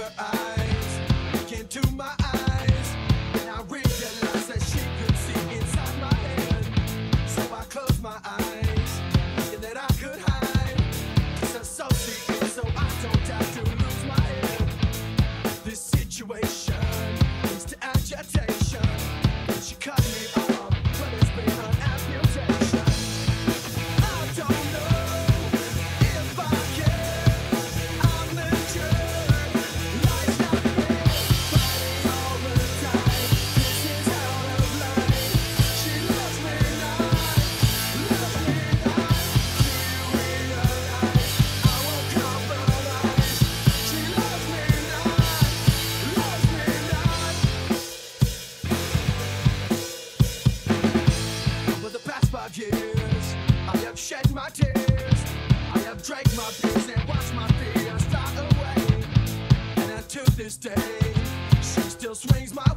her eyes, look into my eyes, and I realized that she could see inside my head. So I closed my eyes, thinking that I could hide, disassociate so I don't have to lose my head. This situation leads to agitation, and she cut me off. Years, I have shed my tears, I have drank my beers and watched my fears die away. And until this day, she still swings my